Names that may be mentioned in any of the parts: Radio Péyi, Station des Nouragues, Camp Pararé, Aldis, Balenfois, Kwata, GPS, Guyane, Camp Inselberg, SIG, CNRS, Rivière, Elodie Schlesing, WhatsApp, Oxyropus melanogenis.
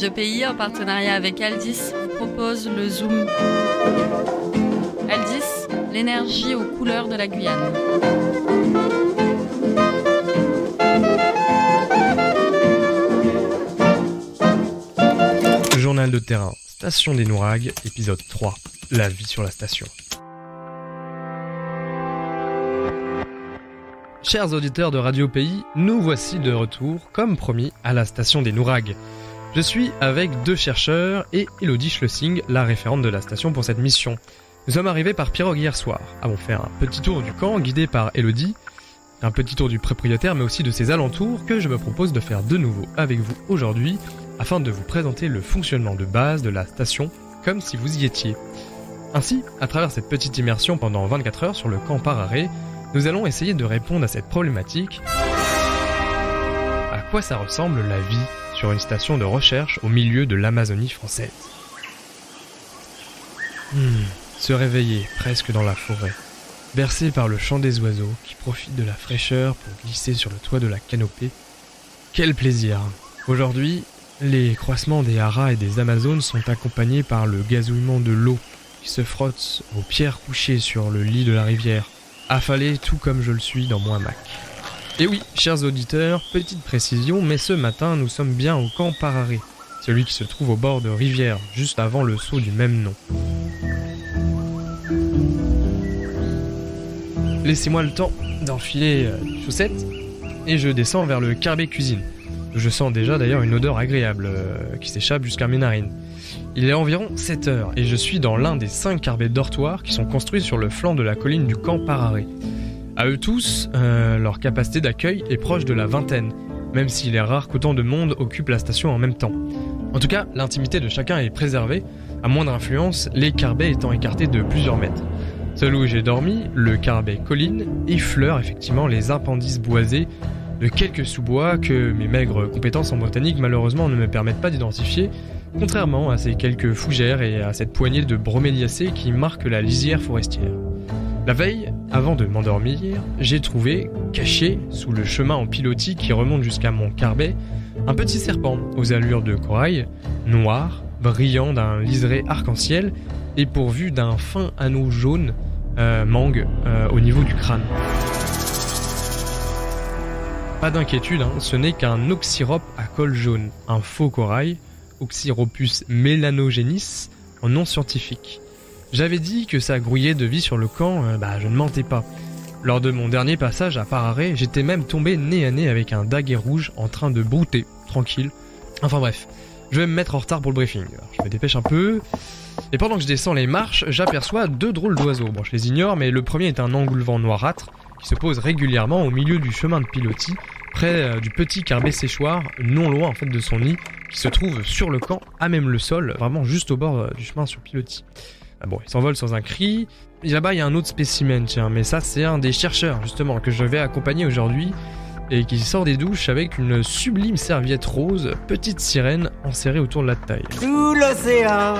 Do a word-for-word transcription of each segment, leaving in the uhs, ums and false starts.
Radio Péyi, en partenariat avec Aldis, propose le Zoom. Aldis, l'énergie aux couleurs de la Guyane. Le journal de terrain, Station des Nouragues, épisode trois, la vie sur la station. Chers auditeurs de Radio Péyi, nous voici de retour, comme promis, à la station des Nouragues. Je suis avec deux chercheurs et Elodie Schlesing, la référente de la station pour cette mission. Nous sommes arrivés par pirogue hier soir, avons fait un petit tour du camp guidé par Elodie, un petit tour du propriétaire mais aussi de ses alentours que je me propose de faire de nouveau avec vous aujourd'hui afin de vous présenter le fonctionnement de base de la station comme si vous y étiez. Ainsi, à travers cette petite immersion pendant vingt-quatre heures sur le camp Pararé, nous allons essayer de répondre à cette problématique. À quoi ça ressemble la vie sur une station de recherche au milieu de l'Amazonie française ? Hmm, se réveiller presque dans la forêt, bercé par le chant des oiseaux qui profitent de la fraîcheur pour glisser sur le toit de la canopée. Quel plaisir ! Aujourd'hui, les croissements des haras et des amazones sont accompagnés par le gazouillement de l'eau qui se frotte aux pierres couchées sur le lit de la rivière. Affalé tout comme je le suis dans mon hamac. Et oui, chers auditeurs, petite précision, mais ce matin nous sommes bien au camp Pararé, celui qui se trouve au bord de Rivière, juste avant le saut du même nom. Laissez-moi le temps d'enfiler les chaussettes et je descends vers le carbet cuisine. Je sens déjà d'ailleurs une odeur agréable euh, qui s'échappe jusqu'à mes narines. Il est environ sept heures et je suis dans l'un des cinq carbets dortoirs qui sont construits sur le flanc de la colline du camp Pararé. À eux tous, euh, leur capacité d'accueil est proche de la vingtaine, même s'il est rare qu'autant de monde occupe la station en même temps. En tout cas, l'intimité de chacun est préservée, à moindre influence, les carbets étant écartés de plusieurs mètres. Seul où j'ai dormi, le carbet colline effleure effectivement les appendices boisés de quelques sous-bois que mes maigres compétences en botanique malheureusement ne me permettent pas d'identifier, contrairement à ces quelques fougères et à cette poignée de broméliacées qui marquent la lisière forestière. La veille, avant de m'endormir, j'ai trouvé, caché sous le chemin en pilotis qui remonte jusqu'à mon carbet, un petit serpent aux allures de corail, noir, brillant d'un liseré arc-en-ciel et pourvu d'un fin anneau jaune euh, mangue euh, au niveau du crâne. Pas d'inquiétude, hein, ce n'est qu'un oxyrope à col jaune, un faux corail, Oxyropus melanogenis, en nom scientifique. J'avais dit que ça grouillait de vie sur le camp, euh, bah je ne mentais pas. Lors de mon dernier passage à Pararé, j'étais même tombé nez à nez avec un daguet rouge en train de brouter, tranquille. Enfin bref, je vais me mettre en retard pour le briefing. Alors, je me dépêche un peu. Et pendant que je descends les marches, j'aperçois deux drôles d'oiseaux. Bon, je les ignore, mais le premier est un engoulevent noirâtre qui se pose régulièrement au milieu du chemin de pilotis, près du petit carbet séchoir, non loin en fait de son nid, qui se trouve sur le camp, à même le sol, vraiment juste au bord du chemin sur pilotis. Ah bon, il s'envole sans un cri. Et là-bas, il y a un autre spécimen, tiens, mais ça, c'est un des chercheurs, justement, que je vais accompagner aujourd'hui, et qui sort des douches avec une sublime serviette rose, petite sirène enserrée autour de la taille. Sous l'océan,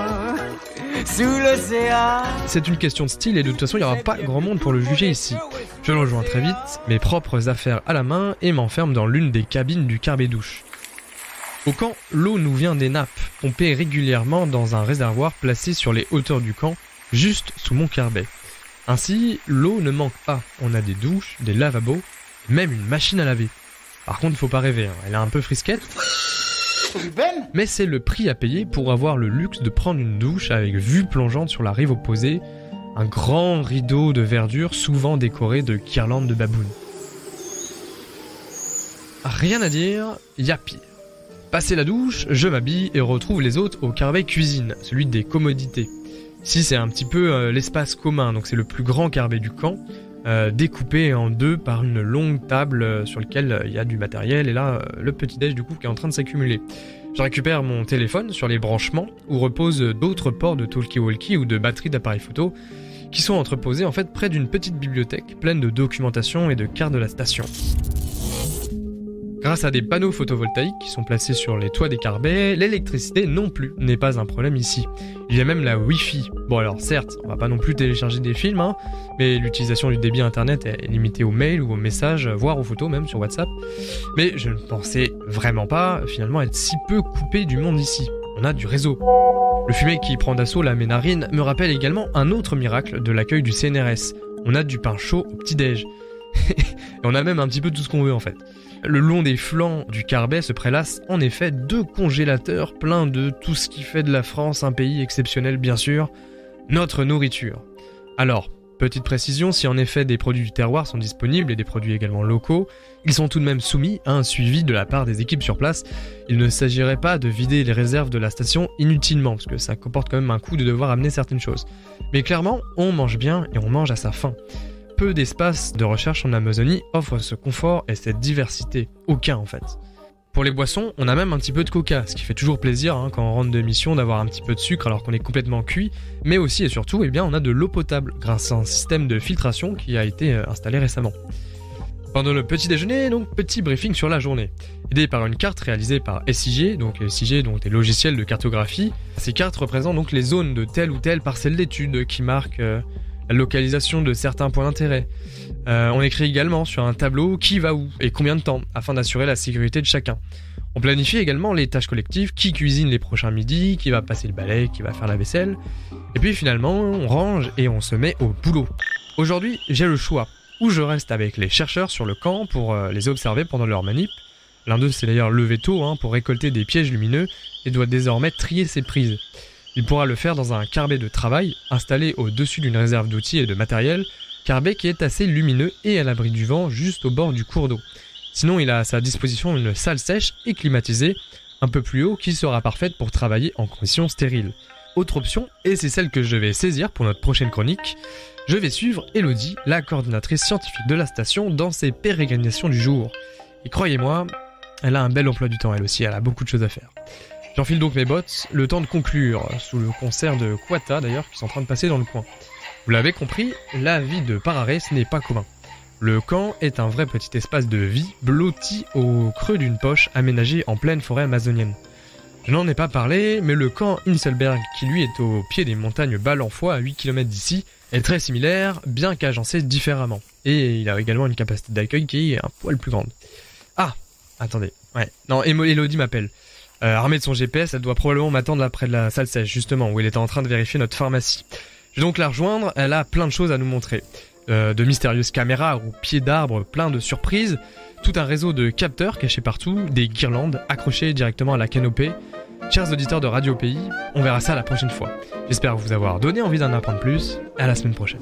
sous l'océan. C'est une question de style, et de toute façon, il n'y aura pas grand monde pour le juger ici. Je le rejoins très vite, mes propres affaires à la main, et m'enferme dans l'une des cabines du carbet douche. Au camp, l'eau nous vient des nappes, pompée régulièrement dans un réservoir placé sur les hauteurs du camp, juste sous mon carbet. Ainsi, l'eau ne manque pas, on a des douches, des lavabos, même une machine à laver. Par contre, faut pas rêver, hein. Elle a un peu frisquette, mais c'est le prix à payer pour avoir le luxe de prendre une douche avec vue plongeante sur la rive opposée, un grand rideau de verdure souvent décoré de guirlandes de baboune. Rien à dire, y a pire. Passé la douche, je m'habille et retrouve les autres au carbet cuisine, celui des commodités. Ici c'est un petit peu euh, l'espace commun, donc c'est le plus grand carbet du camp, euh, découpé en deux par une longue table euh, sur laquelle il euh, y a du matériel et là, euh, le petit-déj du coup qui est en train de s'accumuler. Je récupère mon téléphone sur les branchements où reposent d'autres ports de talkie-walkie ou de batteries d'appareils photo qui sont entreposés en fait près d'une petite bibliothèque pleine de documentation et de cartes de la station. Grâce à des panneaux photovoltaïques qui sont placés sur les toits des carbets, l'électricité non plus n'est pas un problème ici. Il y a même la Wi-Fi. Bon alors certes, on va pas non plus télécharger des films, hein, mais l'utilisation du débit internet est limitée aux mails ou aux messages, voire aux photos même sur WhatsApp. Mais je ne pensais vraiment pas finalement être si peu coupé du monde ici. On a du réseau. Le fumet qui prend d'assaut la ménarine me rappelle également un autre miracle de l'accueil du C N R S. On a du pain chaud au petit-déj. Et on a même un petit peu tout ce qu'on veut en fait. Le long des flancs du Carbet se prélassent en effet deux congélateurs pleins de tout ce qui fait de la France un pays exceptionnel bien sûr, notre nourriture. Alors, petite précision, si en effet des produits du terroir sont disponibles et des produits également locaux, ils sont tout de même soumis à un suivi de la part des équipes sur place. Il ne s'agirait pas de vider les réserves de la station inutilement, parce que ça comporte quand même un coût de devoir amener certaines choses. Mais clairement, on mange bien et on mange à sa faim. Peu d'espaces de recherche en Amazonie offrent ce confort et cette diversité. Aucun en fait. Pour les boissons, on a même un petit peu de coca, ce qui fait toujours plaisir hein, quand on rentre de mission d'avoir un petit peu de sucre alors qu'on est complètement cuit, mais aussi et surtout eh bien, on a de l'eau potable grâce à un système de filtration qui a été installé récemment. Pendant le petit déjeuner, donc petit briefing sur la journée. Aidé par une carte réalisée par S I G, donc S I G, donc des logiciels de cartographie. Ces cartes représentent donc les zones de telle ou telle parcelle d'études qui marquent... Euh, la localisation de certains points d'intérêt. Euh, on écrit également sur un tableau qui va où et combien de temps, afin d'assurer la sécurité de chacun. On planifie également les tâches collectives, qui cuisine les prochains midis, qui va passer le balai, qui va faire la vaisselle. Et puis finalement, on range et on se met au boulot. Aujourd'hui, j'ai le choix. Ou je reste avec les chercheurs sur le camp pour les observer pendant leur manip. L'un d'eux s'est d'ailleurs levé tôt hein, pour récolter des pièges lumineux et doit désormais trier ses prises. Il pourra le faire dans un carbet de travail installé au-dessus d'une réserve d'outils et de matériel, carbet qui est assez lumineux et à l'abri du vent juste au bord du cours d'eau. Sinon, il a à sa disposition une salle sèche et climatisée, un peu plus haut, qui sera parfaite pour travailler en conditions stériles. Autre option, et c'est celle que je vais saisir pour notre prochaine chronique, je vais suivre Elodie, la coordinatrice scientifique de la station, dans ses pérégrinations du jour. Et croyez-moi, elle a un bel emploi du temps elle aussi, elle a beaucoup de choses à faire. J'enfile donc mes bottes, le temps de conclure, sous le concert de Kwata d'ailleurs, qui sont en train de passer dans le coin. Vous l'avez compris, la vie de Pararé, ce n'est pas commun. Le camp est un vrai petit espace de vie, blotti au creux d'une poche, aménagée en pleine forêt amazonienne. Je n'en ai pas parlé, mais le camp Inselberg, qui lui est au pied des montagnes Balenfois, à huit kilomètres d'ici, est très similaire, bien qu'agencé différemment. Et il a également une capacité d'accueil qui est un poil plus grande. Ah, attendez, ouais, non, Elodie m'appelle. Euh, armée de son G P S, elle doit probablement m'attendre là près de la salle sèche, justement, où elle était en train de vérifier notre pharmacie. Je vais donc la rejoindre, elle a plein de choses à nous montrer. Euh, de mystérieuses caméras aux pieds d'arbres, plein de surprises, tout un réseau de capteurs cachés partout, des guirlandes accrochées directement à la canopée. Chers auditeurs de Radio Péyi, on verra ça la prochaine fois. J'espère vous avoir donné envie d'en apprendre plus, à la semaine prochaine.